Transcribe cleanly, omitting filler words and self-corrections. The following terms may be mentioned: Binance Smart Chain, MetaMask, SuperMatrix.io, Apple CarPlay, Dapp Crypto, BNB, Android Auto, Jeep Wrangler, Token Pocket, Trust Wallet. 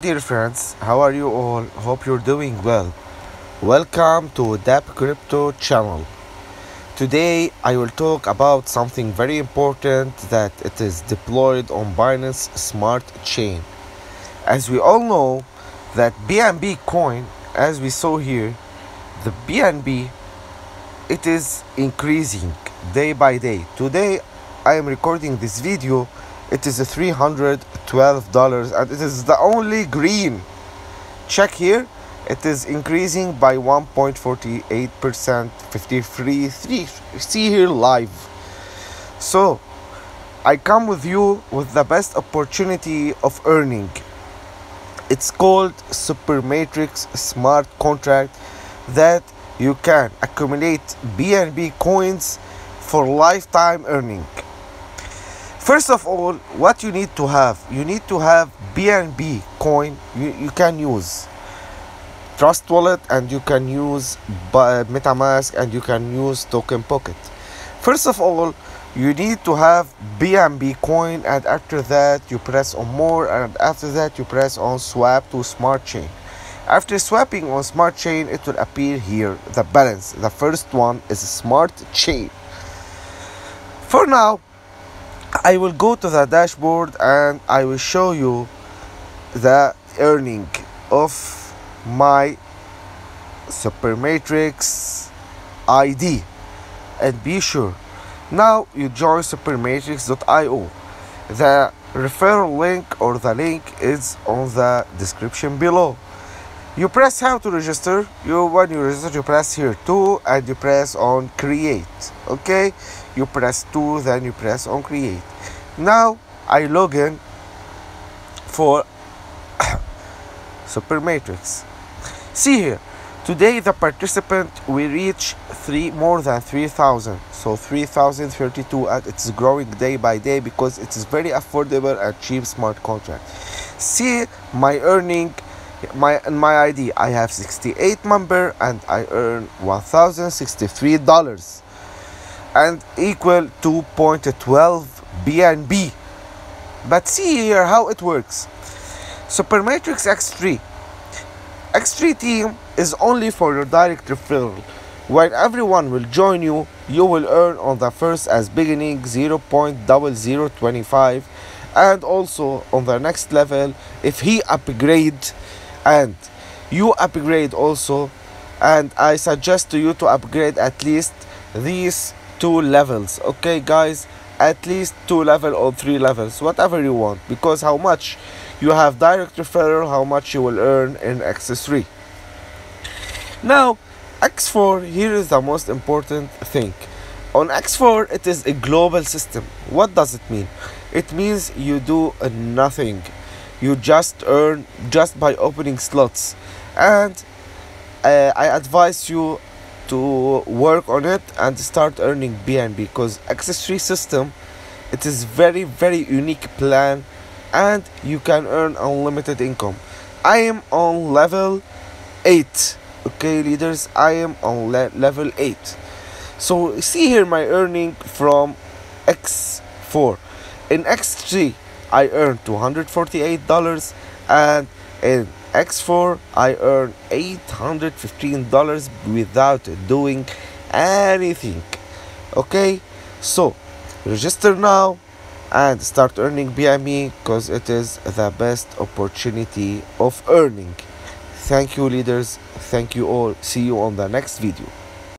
Dear friends, how are you all? Hope you're doing well. Welcome to Dapp Crypto channel. Today I will talk about something very important that it is deployed on Binance Smart Chain. As we all know that BNB coin, as we saw here, the BNB, it is increasing day by day. Today I am recording this video. It is $312 and it is the only green. Check here, it is increasing by 1.48%, 53.3. See here live. So I come with you with the best opportunity of earning. It's called SuperMatrix smart contract that you can accumulate BNB coins for lifetime earning. First of all, what you need to have BNB coin. You can use Trust Wallet and you can use MetaMask and you can use Token Pocket. First of all, you need to have BNB coin, and after that you press on more, and after that you press on swap to smart chain. After swapping on smart chain, it will appear here the balance. The first one is smart chain. For now, I will go to the dashboard and I will show you the earning of my SuperMatrix ID. And be sure, now you join SuperMatrix.io. The referral link or the link is on the description below. You press how to register. When you register, you press here 2 and you press on create. Okay, you press 2, then you press on create. Now I log in for SuperMatrix. See here, today the participant will reach more than 3,000. So 3,032, and it's growing day by day because it is very affordable and cheap smart contract. See my earning. My ID, I have 68 member and I earn $1,063 and equal 2.12 BNB. But see here how it works. SuperMatrix X3 team is only for your direct referral. When everyone will join you, you will earn on the first as beginning 0.0025, and also on the next level if he upgrades and you upgrade also. And I suggest to you to upgrade at least these 2 levels. Okay guys, at least 2 level or 3 levels, whatever you want, because how much you have direct referral, how much you will earn in X3. Now X4, here is the most important thing. On X4, it is a global system. What does it mean? It means you do nothing. You just earn just by opening slots, and I advise you to work on it and start earning BNB, because X3 system, it is very unique plan and you can earn unlimited income. I am on level 8. Okay leaders, I am on level 8. So see here my earning from X4. In X3 I earned $248, and in X4 I earned $815 without doing anything. Okay, so register now and start earning BNB, because it is the best opportunity of earning. Thank you leaders, thank you all. See you on the next video.